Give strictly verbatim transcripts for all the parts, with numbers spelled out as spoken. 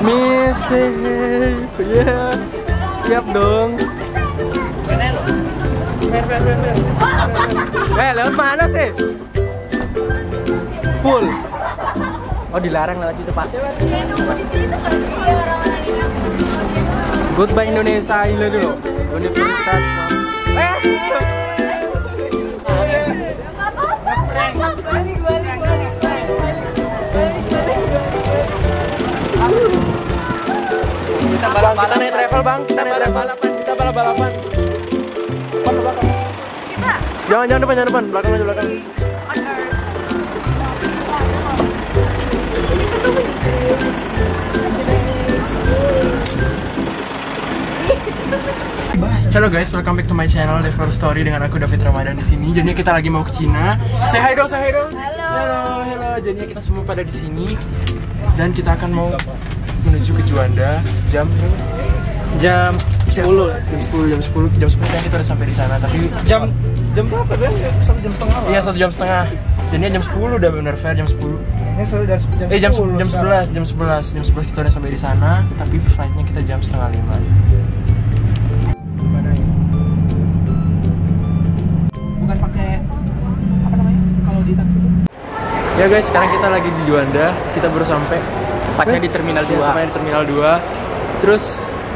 Messi, yeah. Siap dong. Eh, lewat mana sih? Full. Oh, dilarang lewat situ, Pak. Goodbye Indonesia, ini dulu. Indonesia. Eh. Kita balap-balapan, kita travel, Bang. Kita balap-balapan, kita balap-balapan. Jangan jangan depan, jangan depan, belakang aja belakang. Halo guys, welcome back to my channel Daveler Story dengan aku David Ramadhan di sini. Jadinya kita lagi mau ke Cina. Say hi dong, say hi dong. Halo. Halo, halo. Jadinya kita semua pada di sini dan kita akan mau menuju ke Juanda jam jam sepuluh, jam sepuluh, jam sepuluh, jam sepuluh kan kita udah sampai di sana. Tapi jam jam berapa kan? Satu jam setengah. Iya satu jam setengah. Jadinya jam sepuluh udah bener fair jam sepuluh. Eh jam jam sebelas, jam sebelas, jam sebelas kita udah sampai di sana. Tapi flightnya kita jam setengah lima. Bukan pakai apa namanya? Kalau di taksi. Ya guys, sekarang kita lagi di Juanda. Kita baru sampai. Tepatnya di terminal dua. Tepatnya di terminal dua. Terus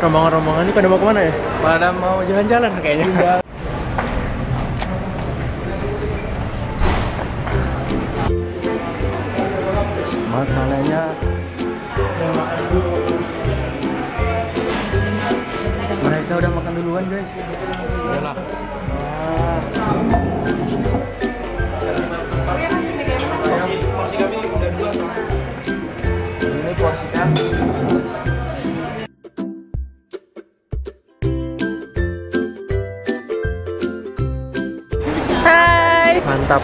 rombongan-rombongan ini pada mau kemana ya? Pada mau jalan-jalan kayaknya. Makanannya mereka udah makan duluan guys. Iyalah. Porsi kami udah dua. Ini porsi kami. Mantap.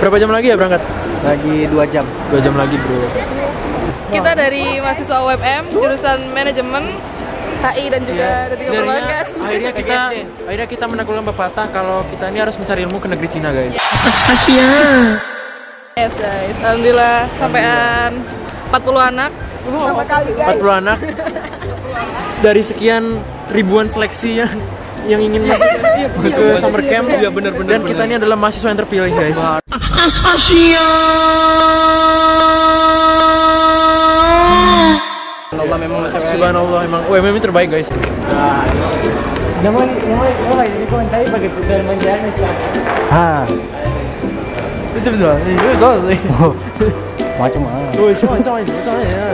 Berapa jam lagi ya berangkat? Lagi dua jam. Dua jam lagi bro. Kita dari mahasiswa U W M jurusan manajemen H I dan juga dari perbankan. Akhirnya kita, akhirnya kita menaklukkan pepatah kalau kita ini harus mencari ilmu ke negeri Cina guys. Asia. Yes guys. Alhamdulillah sampean empat puluh anak. empat puluh anak. Dari sekian ribuan seleksi yang yang ingin masuk ke summer camp juga benar-benar. Dan kita ini adalah mahasiswa yang terpilih guys. Asia. Allah memang subhanallah memang U M M ini terbaik guys. Namun, namun, namun ini komentar sebagai putera menjadi star. Ah, betul betul, betul betul. Macam mana? Tuh, sama sama sama ya.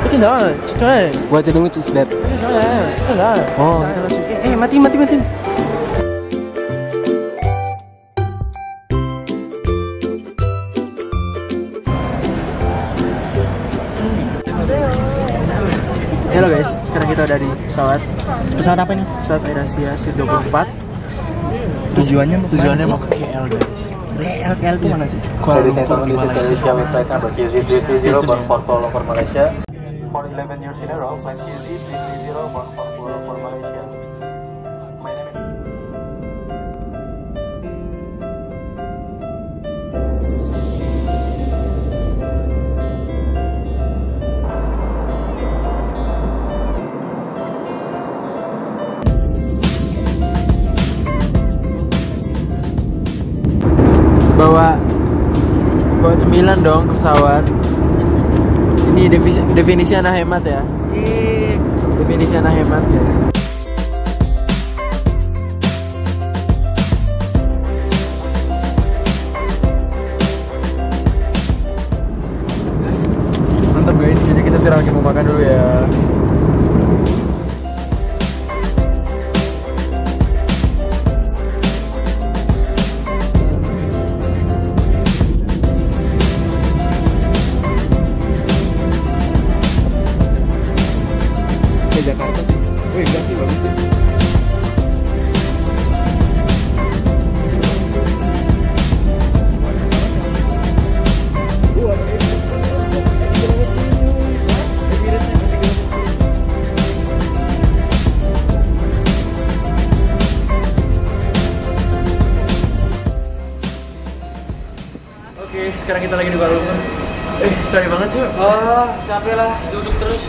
Macam mana? Cukai. Buat jadi macam sedap. Macam mana? Macam mana? Oh. Eh, mati mati mati. Halo guys, sekarang kita udah di pesawat. Pesawat apa ini? Pesawat Air Asia C dua puluh empat. Tujuannya tujuannya mau ke K L guys. K L K L itu mana sih? Kuala Lumpur di Malaysia. bawa bawa cemilan dong ke pesawat. Ini definisi, definisi anak hemat ya. Yee. Definisi anak hemat guys. Mantap guys, jadi kita sekarang lagi mau makan dulu ya. Sekarang kita lagi di Kuala Lumpur. Eh, capek banget cuy. Oh, capek lah. Duduk terus.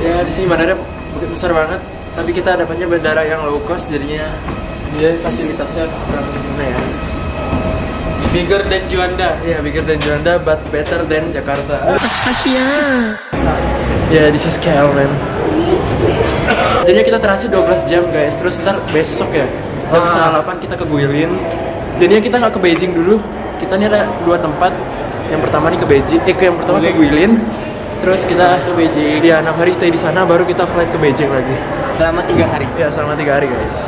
Ya di sini bandaranya besar banget, tapi kita dapatnya bandara yang low cost, jadinya dia yes. fasilitasnya kurang gimana ya. Bigger than Juanda, ya yeah, bigger than Juanda, but better than Jakarta. Asia. Ya yeah, this is K L man. Jadinya kita transit dua belas jam guys, terus ntar besok ya jam setengah delapan kita ke Guilin. Jadinya kita nggak ke Beijing dulu, kita ini ada dua tempat. Yang pertama nih ke Beijing, eh yang pertama ke Guilin. Terus kita ke Beijing, dia enam hari stay di sana, baru kita flight ke Beijing lagi. Selama tiga hari. Ya selama tiga hari guys.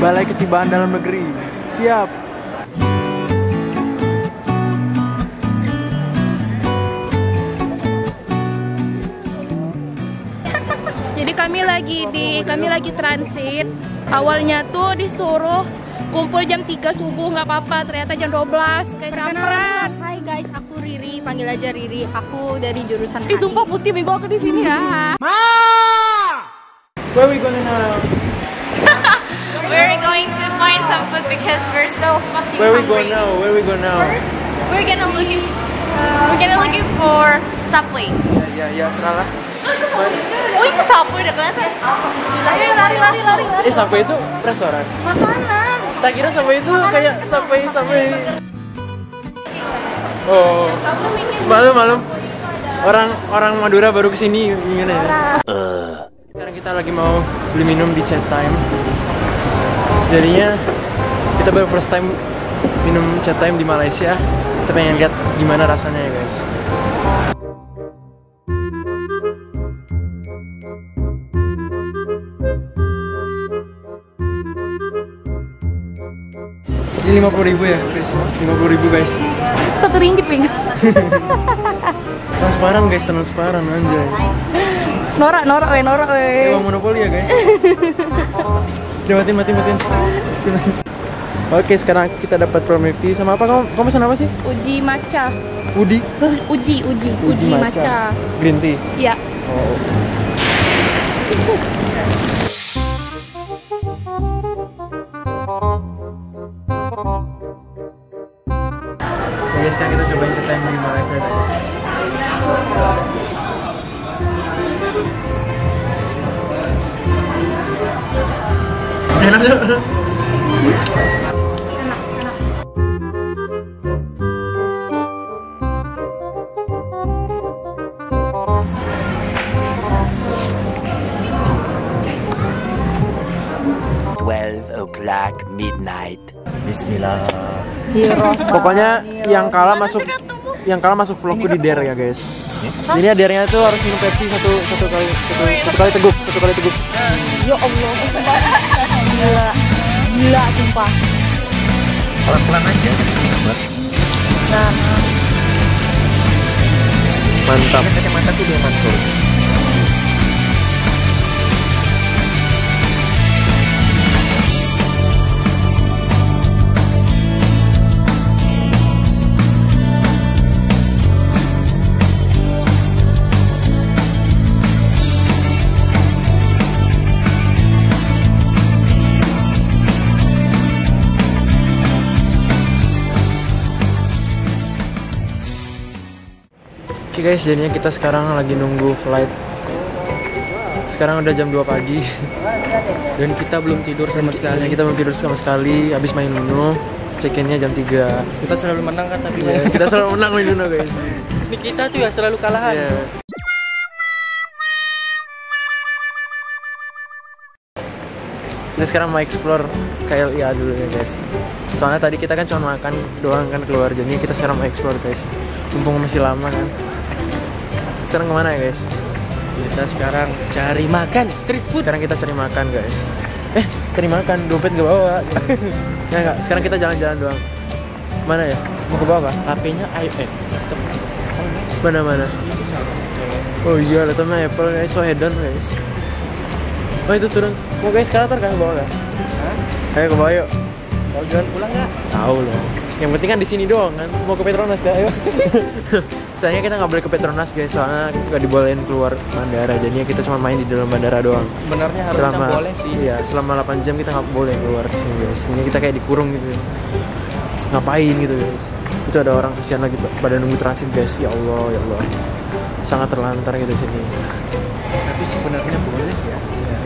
Balai Ketibaan Dalam Negeri, siap. Jadi kami lagi di kami lagi transit. Awalnya tuh disuruh kumpul jam tiga subuh, nggak apa-apa. Ternyata jam dua belas kayak kampret. Hai guys, aku Riri, panggil aja Riri. Aku dari jurusan. Ih, sumpah putih bego aku di sini ya. Ma! Where we gonna now? We're going to find some food because we're so fucking hungry. Where we go now? Where we go now? First, we're gonna looking we're gonna looking for Subway. Ya ya ya, serahlah. Oh itu Subway udah kelihatan. Lari lari lari lari. Eh Subway itu restoran. Makanan. Tak kira Subway itu kayak Subway Subway. Oh. Malam malam. Orang orang Madura baru kesini gimana ya? Sekarang kita lagi mau beli minum di Chat Time. Jadinya kita baru first time minum Chat Time di Malaysia. Kita pengen lihat gimana rasanya ya guys. Ini lima puluh ribu ya guys, lima puluh ribu guys. Satu ringgit ping. Transparan guys, transparan anjay. Norak norak we norak we. Kayak monopoli ya guys. Matiin, matiin, matiin. Oke, sekarang kita dapat Premier sama apa? Kamu, kamu pesan apa sih? Uji Matcha. Udi? Hah? Uji, Uji, Uji, Uji Matcha. Matcha. Green tea? Iya. Oh. Oke, sekarang kita cobain ceritain di Malaysia guys. Enak enak enak. twelve o'clock midnight. Bismillah. Pokoknya yang kalah masuk yang kalah masuk vlogku di D E R ya guys. Jadi D E R-nya tuh harus minum Pepsi satu satu kali satu, satu kali teguk satu kali teguk. Ya Allah. Gila, gila sumpah. Pelan-pelan aja. Nah, mantap. Kacamata tuh dia mantul. Oke guys, jadinya kita sekarang lagi nunggu flight. Sekarang udah jam dua pagi. Dan kita belum tidur sama sekali. Kita belum tidur sama sekali, habis main Uno. Check-in-nya jam tiga. Kita selalu menang kan tadi. Yeah, kita selalu menang main Uno guys. Ini kita tuh ya selalu kalahan. Yeah. Kita sekarang mau explore K L I A dulu ya guys. Soalnya tadi kita kan cuma makan doang kan keluar. Jadinya kita sekarang mau explore guys. Mumpung masih lama kan. Sekarang kemana ya guys? Kita sekarang cari makan street food. Sekarang kita cari makan guys. Eh, cari makan, dompet gak bawa. Ya enggak, sekarang kita jalan-jalan doang. Mana ya? Mau ke bawah gak? H P-nya iPhone. Mana-mana? Oh iya, laptopnya Apple guys, so hedon guys. Oh itu turun. Mau guys, sekarang ntar kan ke bawah gak? Hah? Ayo ke bawah yuk. Mau jalan pulang gak? Tahu loh. Yang penting kan di sini doang kan. Mau ke Petronas gak? Ayo. Sayangnya kita nggak boleh ke Petronas guys, soalnya nggak dibolehin keluar bandara. Jadinya kita cuma main di dalam bandara doang. Sebenarnya harusnya boleh sih. Iya, selama delapan jam kita nggak boleh keluar sini guys. Ini kita kayak dikurung gitu. Ngapain gitu guys? Itu ada orang kesian lagi pada nunggu transit guys. Ya Allah, ya Allah. Sangat terlantar gitu sini. Tapi sebenarnya boleh ya.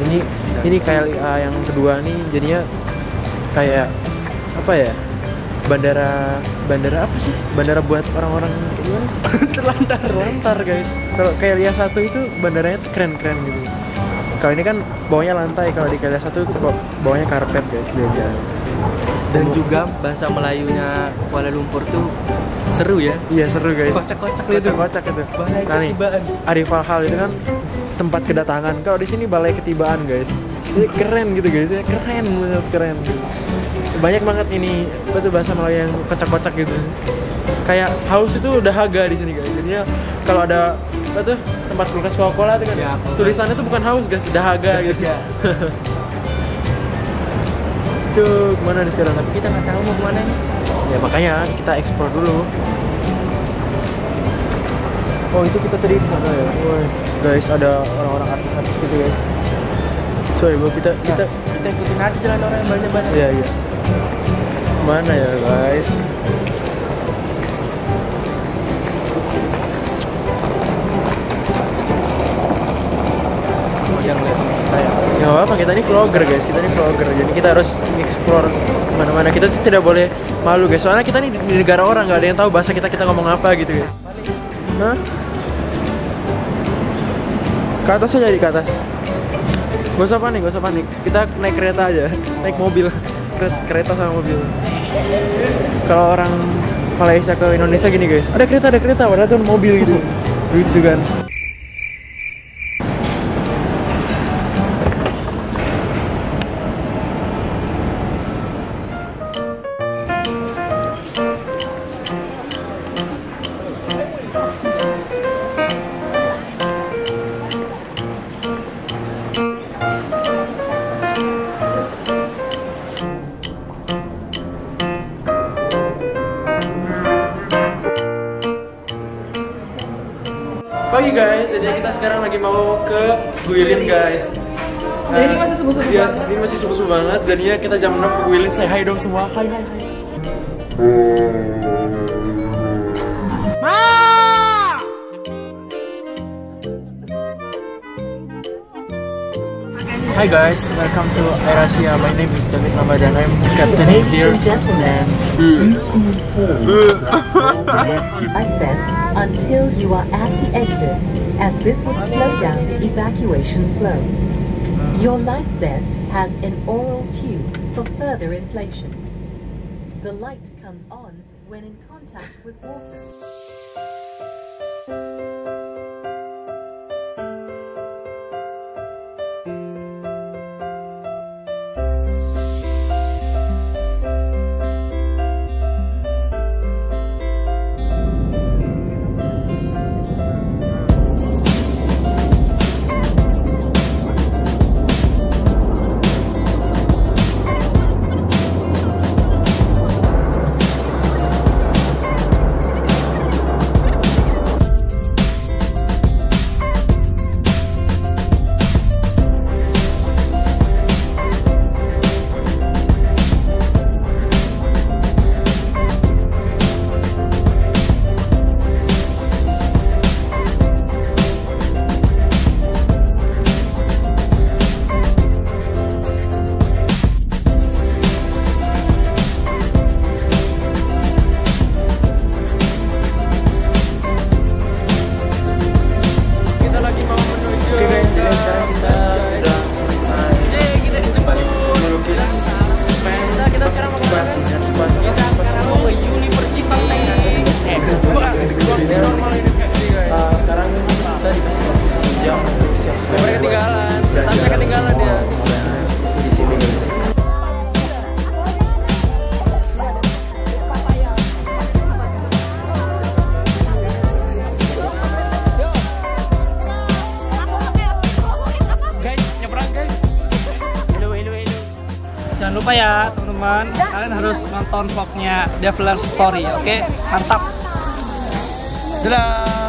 Ini Dan ini K L I A yang kedua nih, jadinya kayak apa ya? Bandara bandara apa sih? Bandara buat orang-orang gimana? terlantar, terlantar guys. Kalau K L I A satu itu bandaranya keren-keren gitu. Kalau ini kan bawahnya lantai, kalau di K L I A satu itu bawahnya karpet guys, beda. Dan juga bahasa Melayunya Kuala Lumpur tuh seru ya? Iya seru guys. Kocak-kocak itu. Kocak itu. Balai Ketibaan. Arifal Hall itu kan tempat kedatangan. Kalau di sini Balai Ketibaan guys. Ini keren gitu guys, keren banget keren. Banyak banget ini itu bahasa Melayu yang kocak-kocak gitu. Kayak haus itu udah dahaga di sini guys. Jadinya kalau ada apa tuh tempat kulkas Coca-Cola itu kan ya, tulisannya tuh bukan haus guys, dahaga gitu. Ya. Tuh, kemana nih sekarang? Tapi kita nggak tahu mau kemana nih. Ya makanya kita explore dulu. Oh itu kita tadi di sana ya. Woy. Guys ada orang-orang artis-artis gitu guys. So ibu kita kita nah, kita ikutin aja jalan orang yang banyak-banyak. Iya iya. Mana ya guys? Nggak apa-apa, kita ini vlogger guys, kita ini vlogger, jadi kita harus explore kemana-mana. Kita tidak boleh malu guys, soalnya kita ini di negara orang, nggak ada yang tahu bahasa kita, kita ngomong apa gitu guys. Hah? Ke atas aja, di ke atas. Gak usah panik, gak usah panik, kita naik kereta aja, naik mobil, kereta sama mobil. Kalau orang Malaysia ke Indonesia gini guys, ada kereta, ada kereta, padahal tuh mobil gitu, lucu kan. Pagi guys, jadi kita sekarang lagi mau ke Guilin guys. Nah, jadi masih subuh-subuh ya, banget. Ini masih subuh-subuh banget, dan ya kita jam enam ke Guilin. Say hi dong semua. Hai hai hai. Ma! Hi guys, welcome to Air Asia. My name is David Ramadhan. I'm captain here. Gentlemen, access until you are at the exit, as this would slow down the evacuation flow. Your life vest has an oral tube for further inflation. The light comes on when in contact with water. Jangan lupa ya teman-teman, kalian harus nonton vlognya Daveler Story, oke? Okay? Mantap! Dadah!